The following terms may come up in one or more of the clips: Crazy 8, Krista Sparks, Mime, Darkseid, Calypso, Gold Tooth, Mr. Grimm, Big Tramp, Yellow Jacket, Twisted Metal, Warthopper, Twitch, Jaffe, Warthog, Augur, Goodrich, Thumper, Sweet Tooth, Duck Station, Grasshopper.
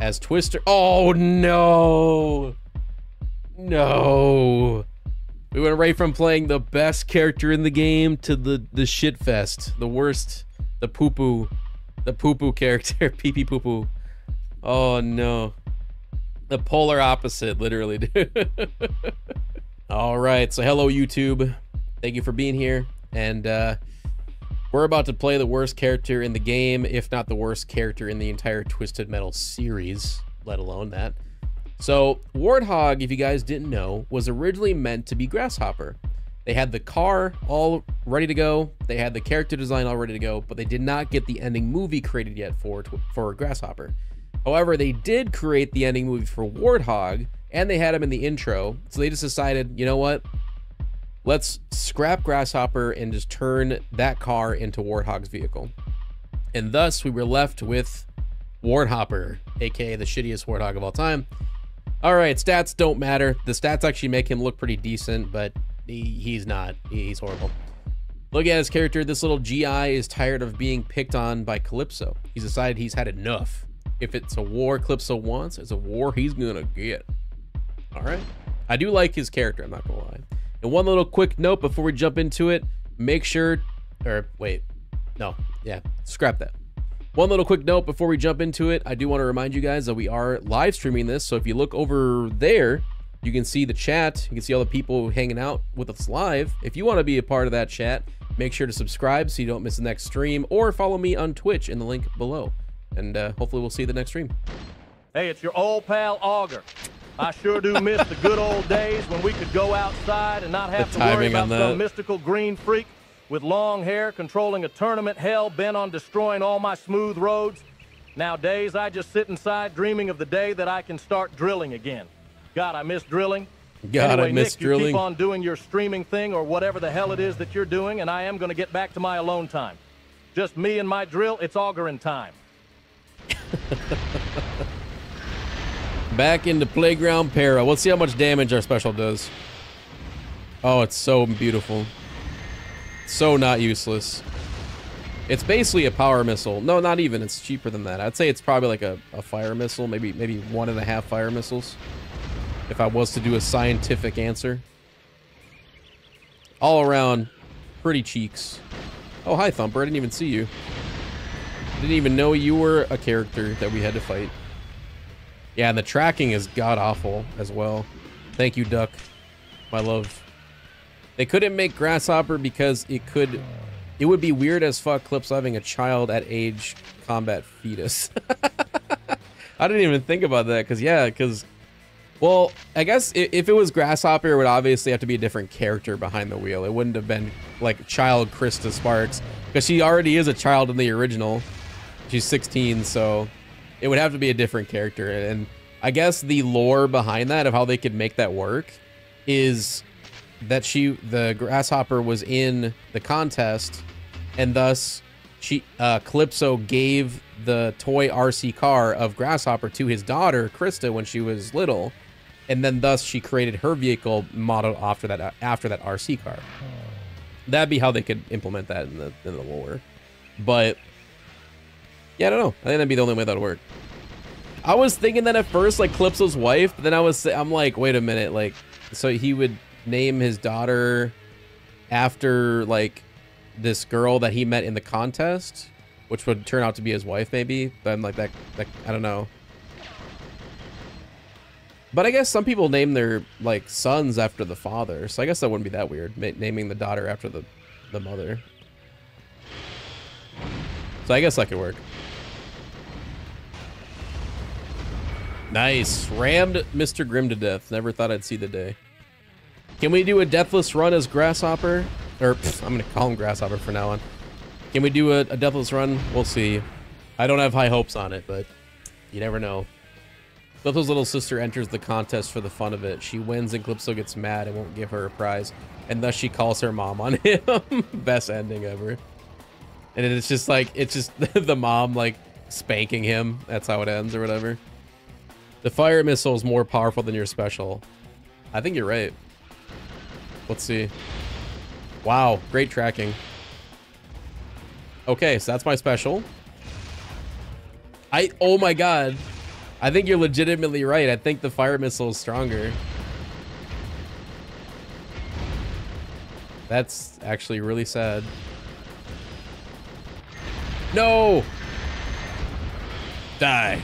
as Twister. Oh no! No! We went right from playing the best character in the game to the shit fest, the worst, the poo-poo character, pee-pee poo-poo. Oh no. The polar opposite, literally, dude. All right, so hello YouTube. Thank you for being here. And we're about to play the worst character in the game, if not the worst character in the entire Twisted Metal series, let alone that. So Warthog, if you guys didn't know, was originally meant to be Grasshopper. They had the car all ready to go. They had the character design all ready to go, but they did not get the ending movie created yet for Grasshopper. However, they did create the ending movie for Warthog, and they had him in the intro. So they just decided, you know what? Let's scrap Grasshopper and just turn that car into Warthog's vehicle. And thus we were left with Warthopper, aka the shittiest Warthog of all time. All right, stats don't matter. The stats actually make him look pretty decent, but he's not. He's horrible. Look at his character. This little GI is tired of being picked on by Calypso. He's decided he's had enough. If it's a war Calypso wants, it's a war he's gonna get. All right. I do like his character, I'm not gonna lie. And one little quick note before we jump into it, make sure, or wait, no, yeah, scrap that. One little quick note before we jump into it, I do want to remind you guys that we are live streaming this. So if you look over there, you can see the chat. You can see all the people hanging out with us live. If you want to be a part of that chat, make sure to subscribe so you don't miss the next stream, or follow me on Twitch in the link below. And hopefully we'll see you the next stream. Hey, it's your old pal Augur. I sure do miss the good old days when we could go outside and not have to worry about some mystical green freak with long hair controlling a tournament hell bent on destroying all my smooth roads. Nowadays, I just sit inside dreaming of the day that I can start drilling again. God, I miss drilling. God, anyway, I miss Nick, drilling. You keep on doing your streaming thing or whatever the hell it is that you're doing, and I am going to get back to my alone time. Just me and my drill, it's auguring time. Back into Playground Para. Let's see how much damage our special does. Oh, it's so beautiful. So not useless. It's basically a power missile. No, not even. It's cheaper than that. I'd say it's probably like a fire missile. Maybe 1.5 fire missiles. If I was to do a scientific answer. All around, pretty cheeks. Oh, hi, Thumper. I didn't even see you. Didn't even know you were a character that we had to fight. Yeah, and the tracking is god-awful as well. Thank you, Duck. My love. They couldn't make Grasshopper because it would be weird as fuck clips having a child at age combat fetus. I didn't even think about that because, yeah, because, well, I guess if it was Grasshopper, it would obviously have to be a different character behind the wheel. It wouldn't have been like child Krista Sparks because she already is a child in the original. She's 16, so... It would have to be a different character, and I guess the lore behind that of how they could make that work is that the Grasshopper was in the contest, and thus Calypso gave the toy RC car of Grasshopper to his daughter Krista when she was little, and then thus she created her vehicle modeled after that RC car. That'd be how they could implement that in the lore, but. Yeah, I don't know. I think that'd be the only way that'd work. I was thinking that at first, like Calypso's wife, but then I'm like, wait a minute, like, so he would name his daughter after like this girl that he met in the contest, which would turn out to be his wife, maybe. But I'm like that I don't know. But I guess some people name their like sons after the father, so I guess that wouldn't be that weird, naming the daughter after the mother. So I guess that could work. Nice. Rammed Mr. Grimm to death. Never thought I'd see the day. Can we do a deathless run as Grasshopper? Or I'm going to call him Grasshopper for now on. Can we do a deathless run? We'll see. I don't have high hopes on it, but you never know. Calypso's little sister enters the contest for the fun of it. She wins and Calypso gets mad and won't give her a prize. And thus she calls her mom on him. Best ending ever. And it's just like, it's just the mom like spanking him. That's how it ends or whatever. The fire missile is more powerful than your special. I think you're right. Let's see. Wow, great tracking. Okay, so that's my special. Oh my God. I think you're legitimately right. I think the fire missile is stronger. That's actually really sad. No! Die.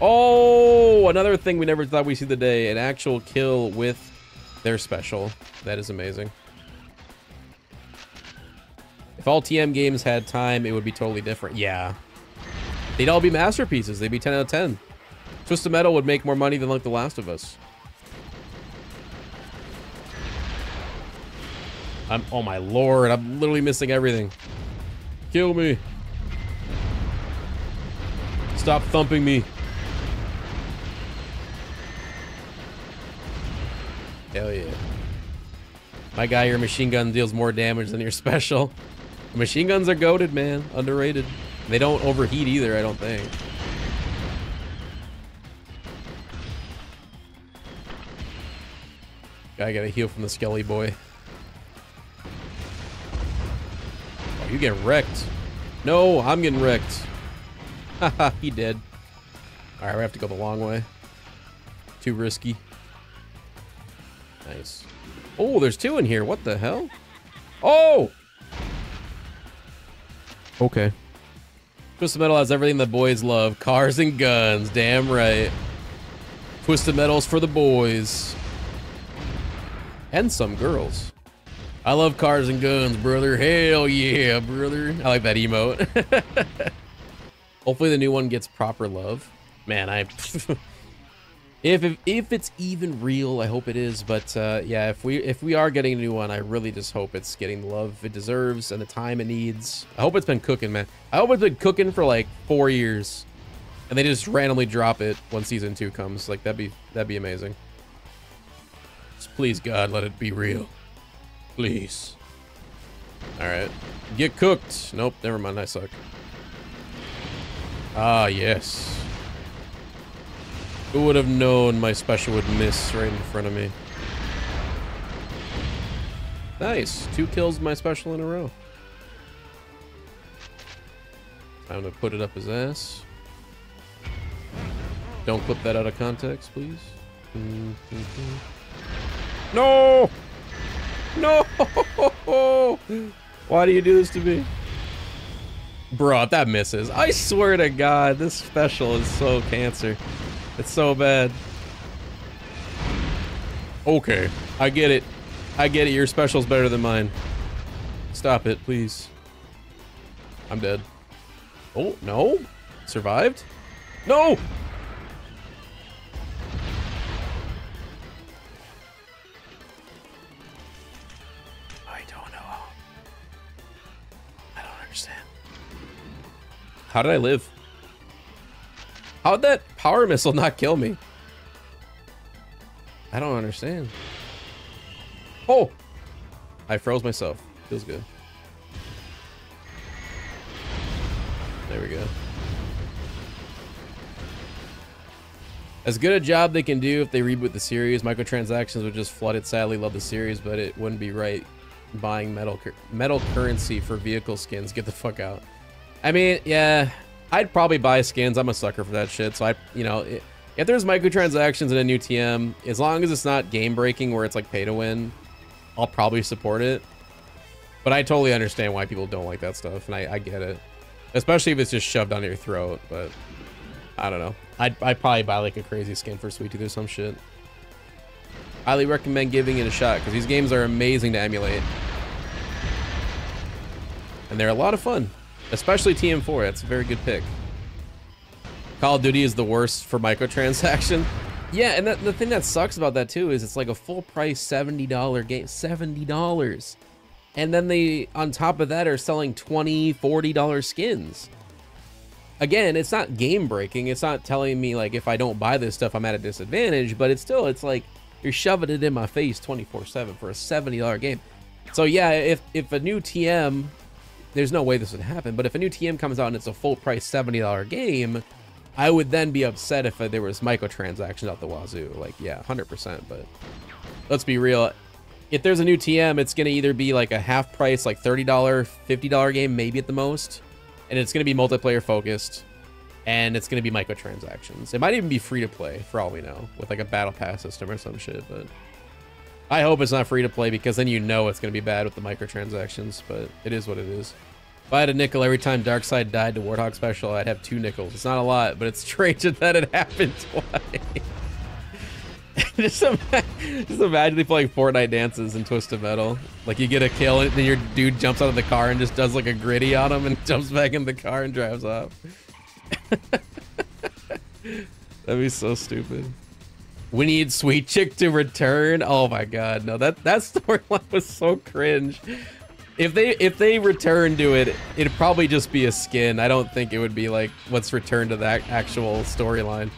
Oh, another thing we never thought we'd see today. An actual kill with their special. That is amazing. If all TM games had time, it would be totally different. Yeah. They'd all be masterpieces. They'd be 10 out of 10. Twisted Metal would make more money than like The Last of Us. Oh my lord, I'm literally missing everything. Kill me. Stop thumping me. Hell yeah. My guy, your machine gun deals more damage than your special. The machine guns are goated, man. Underrated. They don't overheat either, I don't think. I gotta heal from the Skelly boy. Oh, you get wrecked. No, I'm getting wrecked. Haha, he did. Alright, we have to go the long way. Too risky. Nice. Oh, there's two in here. What the hell? Oh! Okay. Twisted Metal has everything the boys love. Cars and guns. Damn right. Twisted Metal's for the boys. And some girls. I love cars and guns, brother. Hell yeah, brother. I like that emote. Hopefully the new one gets proper love. Man, I... if it's even real, I hope it is. But yeah, if we are getting a new one, I really just hope it's getting the love it deserves and the time it needs. I hope it's been cooking, man. I hope it's been cooking for like 4 years. And they just randomly drop it when season 2 comes. Like, that'd be amazing. Please, God, let it be real. Please. Alright. Get cooked. Nope, never mind. I suck. Ah, yes. Who would have known my special would miss right in front of me? Nice. 2 kills my special in a row. Time to put it up his ass. Don't clip that out of context, please. No! No! Why do you do this to me? Bro, if that misses, I swear to God, this special is so cancer. It's so bad. Okay, I get it. I get it. Your special's better than mine. Stop it, please. I'm dead. Oh, no. Survived? No! How did I live? How'd that power missile not kill me? I don't understand. Oh! I froze myself. Feels good. There we go. As good a job they can do if they reboot the series, microtransactions would just flood it. Sadly, love the series, but it wouldn't be right buying metal currency for vehicle skins. Get the fuck out. I mean, yeah, I'd probably buy skins. I'm a sucker for that shit. So, if there's microtransactions in a new TM, as long as it's not game breaking where it's like pay to win, I'll probably support it. But I totally understand why people don't like that stuff. And I get it, especially if it's just shoved down your throat. But I don't know. I'd probably buy like a crazy skin for Sweet Tooth or some shit. Highly recommend giving it a shot because these games are amazing to emulate. And they're a lot of fun. Especially TM4, that's a very good pick. Call of Duty is the worst for microtransaction. Yeah, and the thing that sucks about that too is it's like a full price $70 game, $70. And then they, on top of that, are selling $20, $40 skins. Again, it's not game breaking. It's not telling me like, if I don't buy this stuff, I'm at a disadvantage, but it's like, you're shoving it in my face 24/7 for a $70 game. So yeah, if a new TM, there's no way this would happen, but if a new TM comes out and it's a full price $70 game, I would then be upset if there was microtransactions out the wazoo. Like, yeah, 100%, but let's be real. If there's a new TM, it's going to either be like a half price, like $30, $50 game, maybe at the most, and it's going to be multiplayer focused. and it's going to be microtransactions. It might even be free to play for all we know, with like a battle pass system or some shit. But I hope it's not free to play, because then you know it's going to be bad with the microtransactions. But it is what it is. If I had a nickel every time Darkseid died to Warthog Special, I'd have 2 nickels. It's not a lot, but it's tragic that it happened twice. Just imagine they playing Fortnite dances in Twisted Metal. Like, you get a kill and then your dude jumps out of the car and just does like a gritty on him and jumps back in the car and drives off. That'd be so stupid. We need Sweet Chick to return. Oh my god, no, that storyline was so cringe. If they return to it, it'd probably just be a skin. I don't think it would be like, let's return to that actual storyline.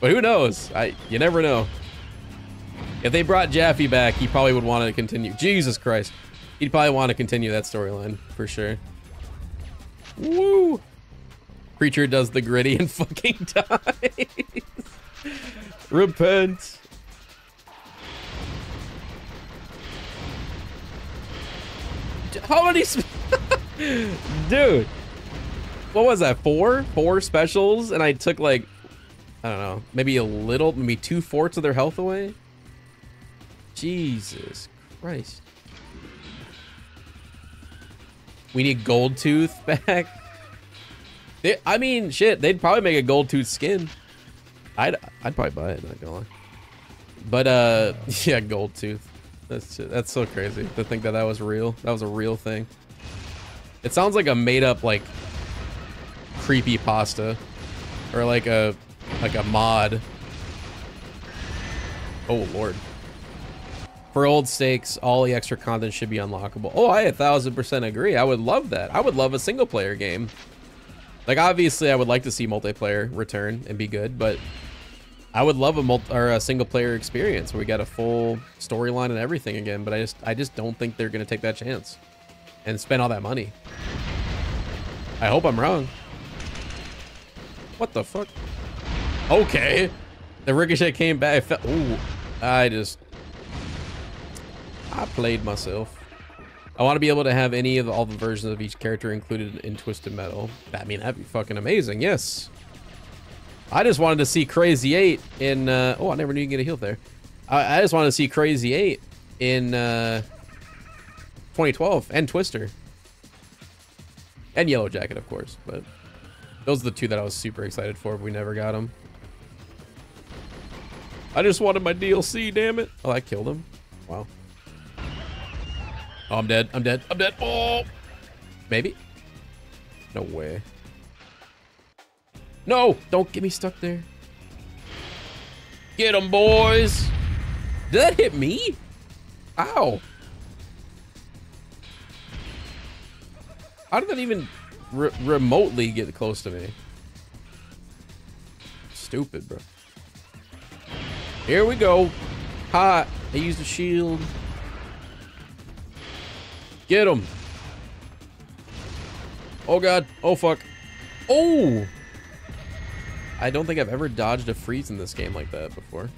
But who knows? You never know. If they brought Jaffe back, he probably would want to continue. Jesus Christ. He'd probably want to continue that storyline, for sure. Woo! Preacher does the gritty and fucking dies. Repent. How many... Dude. What was that? 4 specials? And I took like, I don't know, maybe a little, maybe 2/4 of their health away? Jesus Christ. We need Gold Tooth back. I mean, shit, they'd probably make a Gold Tooth skin. I'd probably buy it, not gonna lie. But, yeah, Gold Tooth. That's so crazy to think that was real. That was a real thing. It sounds like a made-up, like, creepy pasta. Or like a mod. Oh, Lord. For old sakes, all the extra content should be unlockable. Oh, I 1000% agree. I would love that. I would love a single player game. Like, obviously I would like to see multiplayer return and be good, but I would love a single player experience where we got a full storyline and everything again. But I just don't think they're going to take that chance and spend all that money. I hope I'm wrong. What the fuck? Okay. The ricochet came back. Ooh, I played myself. I want to be able to have any of all the versions of each character included in Twisted Metal. I mean, that'd be fucking amazing. Yes. I just wanted to see Crazy 8 in... oh, I never knew you could get a heal there. I just wanted to see Crazy 8 in 2012 and Twister. And Yellow Jacket, of course. But those are the two that I was super excited for, but we never got them. I just wanted my DLC, damn it. Oh, I killed him. Wow. Oh, I'm dead. I'm dead. I'm dead. Oh, maybe. No way. No, don't get me stuck there. Get them, boys. Did that hit me? Ow. How did that even remotely get close to me? Stupid, bro. Here we go. Ha. I used the shield. Get him. Oh god. Oh fuck. Oh! I don't think I've ever dodged a freeze in this game like that before.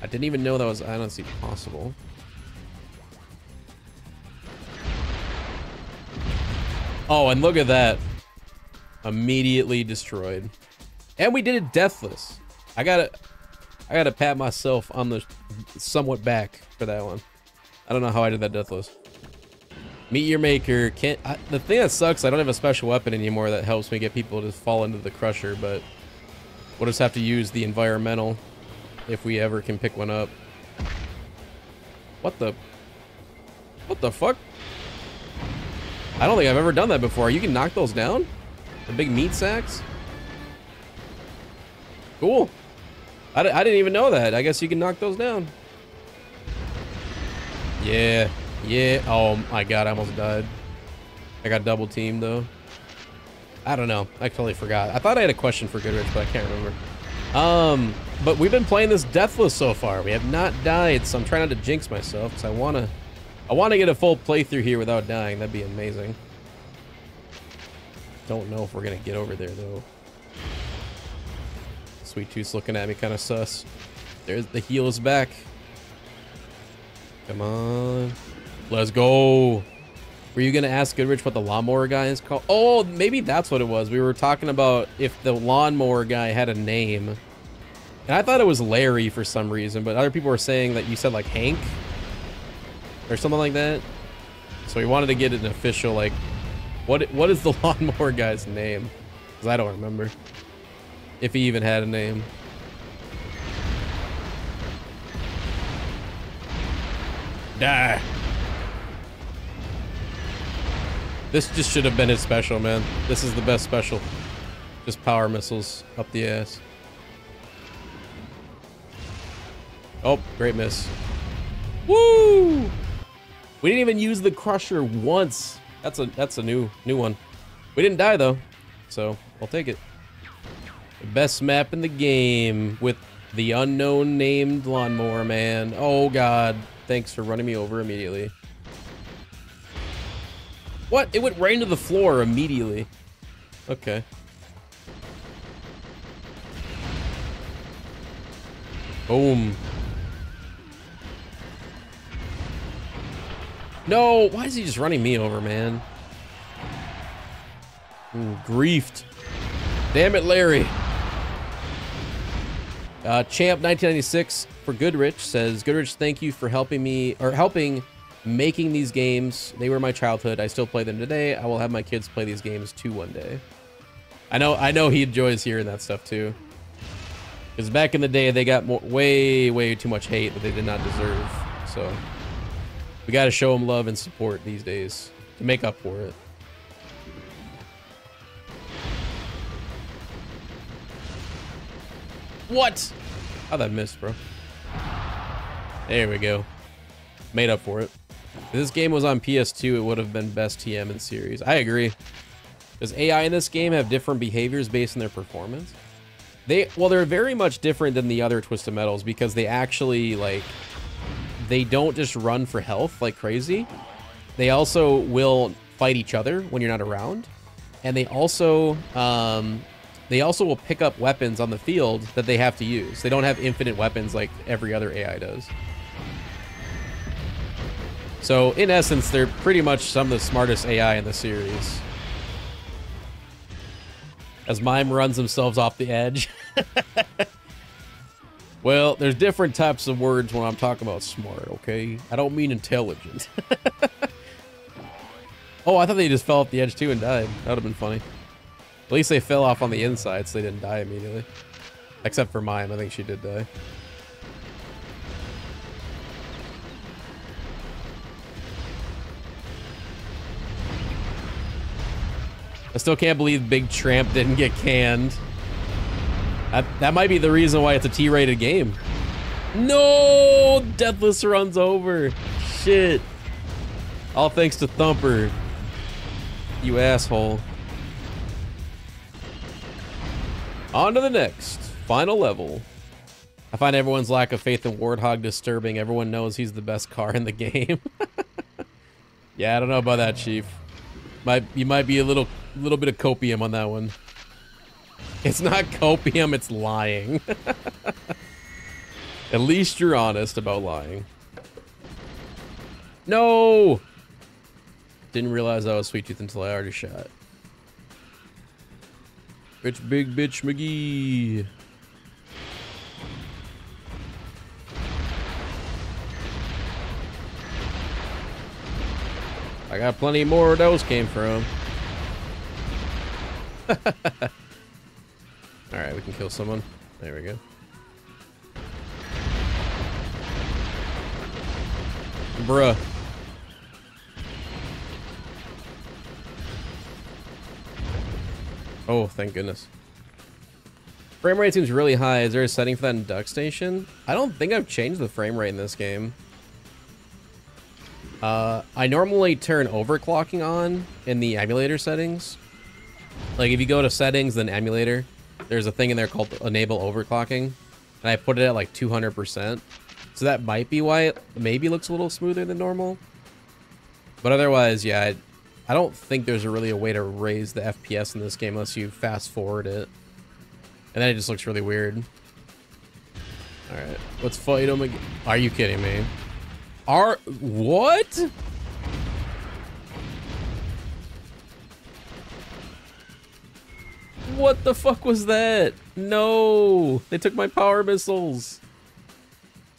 I didn't even know that was honestly possible. Oh, and look at that. Immediately destroyed. And we did it deathless. I gotta pat myself on the somewhat back for that one. I don't know how I did that deathless. Meet your maker. The thing that sucks, I don't have a special weapon anymore that helps me get people to fall into the crusher, but we'll just have to use the environmental if we ever can pick one up. What the fuck? I don't think I've ever done that before. You can knock those down? The big meat sacks? Cool. I didn't even know that. I guess you can knock those down. Yeah, yeah. Oh my god, I almost died. I got double teamed though. I don't know. I totally forgot. I thought I had a question for Goodrich, but I can't remember. But we've been playing this deathless so far. We have not died, so I'm trying not to jinx myself because I wanna get a full playthrough here without dying. That'd be amazing. Don't know if we're gonna get over there though. Sweet Tooth's looking at me kind of sus. There's the heel is back. Come on. Let's go. Were you going to ask Goodrich what the lawnmower guy is called? Oh, maybe that's what it was. We were talking about if the lawnmower guy had a name. And I thought it was Larry for some reason, but other people were saying that you said like Hank or something like that. So we wanted to get an official, like, what is the lawnmower guy's name? Because I don't remember if he even had a name. Die. This just should have been his special, man. This is the best special. Just power missiles up the ass. Oh, great miss. Woo! We didn't even use the crusher once. That's a new one. We didn't die though, so I'll take it. The best map in the game with the unknown named lawnmower man. Oh god. Thanks for running me over immediately. What? It went right into the floor immediately. Okay. Boom. No, why is he just running me over, man? Ooh, griefed. Damn it, Larry. Champ 1996 for Goodrich says, Goodrich, thank you for helping me, or helping making these games. They were my childhood. I still play them today. I will have my kids play these games too one day. I know he enjoys hearing that stuff too. Because back in the day, they got more, way too much hate that they did not deserve. So we got to show them love and support these days to make up for it. What? How'd that miss, bro? There we go. Made up for it. If this game was on PS2, it would have been best TM in series. I agree. Does AI in this game have different behaviors based on their performance? Well, they're very much different than the other Twisted Metals because they actually, like, they don't just run for health like crazy. They also will fight each other when you're not around. And they also will pick up weapons on the field that they have to use. They don't have infinite weapons like every other AI does. So in essence, they're pretty much some of the smartest AI in the series. As Mime runs themselves off the edge. Well, there's different types of words when I'm talking about smart, okay? I don't mean intelligent. Oh, I thought they just fell off the edge too and died. That would have been funny. At least they fell off on the inside, so they didn't die immediately. Except for Mime, I think she did die. I still can't believe Big Tramp didn't get canned. That might be the reason why it's a T-rated game. No! Deathless runs over. Shit. All thanks to Thumper. You asshole. On to the next, final level. I find everyone's lack of faith in Warthog disturbing. Everyone knows he's the best car in the game. Yeah, I don't know about that, Chief. You might be a little bit of copium on that one. It's not copium, it's lying. At least you're honest about lying. No! Didn't realize I was Sweet Tooth until I already shot. It's Big Bitch McGee. I got plenty more where those came from. Alright, we can kill someone. There we go. Bruh. Oh, thank goodness. Frame rate seems really high. Is there a setting for that in Duck Station? I don't think I've changed the frame rate in this game. I normally turn overclocking on in the emulator settings. Like if you go to settings, then emulator, there's a thing in there called enable overclocking. And I put it at like 200%. So that might be why it maybe looks a little smoother than normal. But otherwise, yeah, I don't think there's really a way to raise the FPS in this game unless you fast forward it. And then it just looks really weird. Alright, let's fight him again. Are you kidding me? What? What the fuck was that? No, they took my power missiles.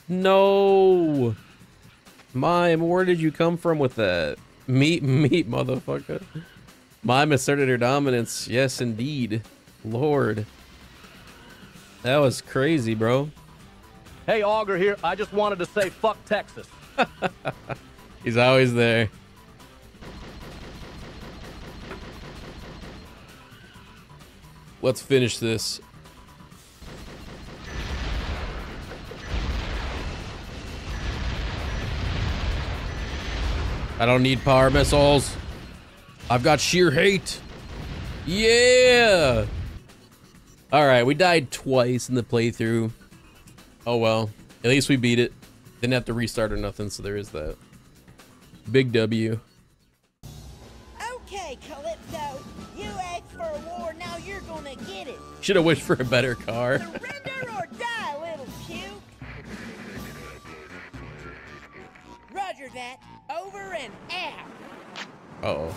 No. Mime, where did you come from with that? Meat, motherfucker. Mime asserted her dominance. Yes, indeed. Lord. That was crazy, bro. Hey, Augur here. I just wanted to say fuck Texas. He's always there. Let's finish this. I don't need power missiles. I've got sheer hate. Yeah. All right, we died twice in the playthrough. Oh well, at least we beat it. Didn't have to restart or nothing, so there is that. Big W. Okay, Calypso, you asked for a war, now you're gonna get it. Should have wished for a better car. Surrender or die, little puke. Roger that. Over and out. Uh-oh.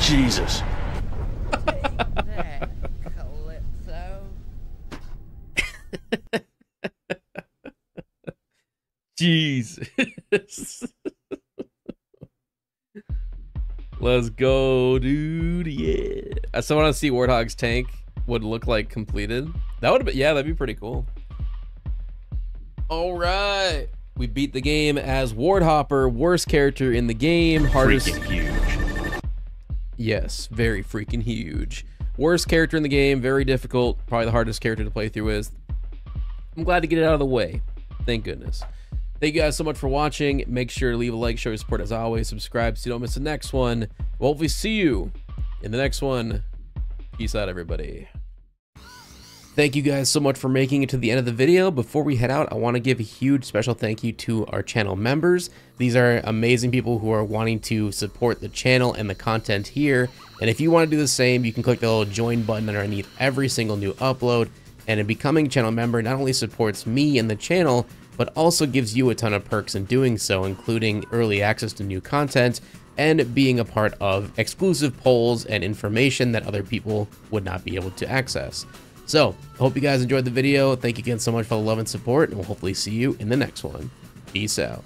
Jesus. That, Calypso. Jesus. Let's go, dude. Yeah. I still want to see Warthog's tank would look like completed. That would have been, yeah, that'd be pretty cool. All right, we beat the game as Warthopper, worst character in the game, hardest. Freaking huge. Yes, very freaking huge. Worst character in the game, very difficult. Probably the hardest character to play through is. I'm glad to get it out of the way. Thank goodness. Thank you guys so much for watching. Make sure to leave a like, show your support as always. Subscribe so you don't miss the next one. We'll hopefully see you in the next one. Peace out, everybody. Thank you guys so much for making it to the end of the video. Before we head out, I want to give a huge special thank you to our channel members. These are amazing people who are wanting to support the channel and the content here. And if you want to do the same, you can click the little join button underneath every single new upload. And in becoming a channel member, not only supports me and the channel, but also gives you a ton of perks in doing so, including early access to new content and being a part of exclusive polls and information that other people would not be able to access. So, I hope you guys enjoyed the video. Thank you again so much for the love and support, and we'll hopefully see you in the next one. Peace out.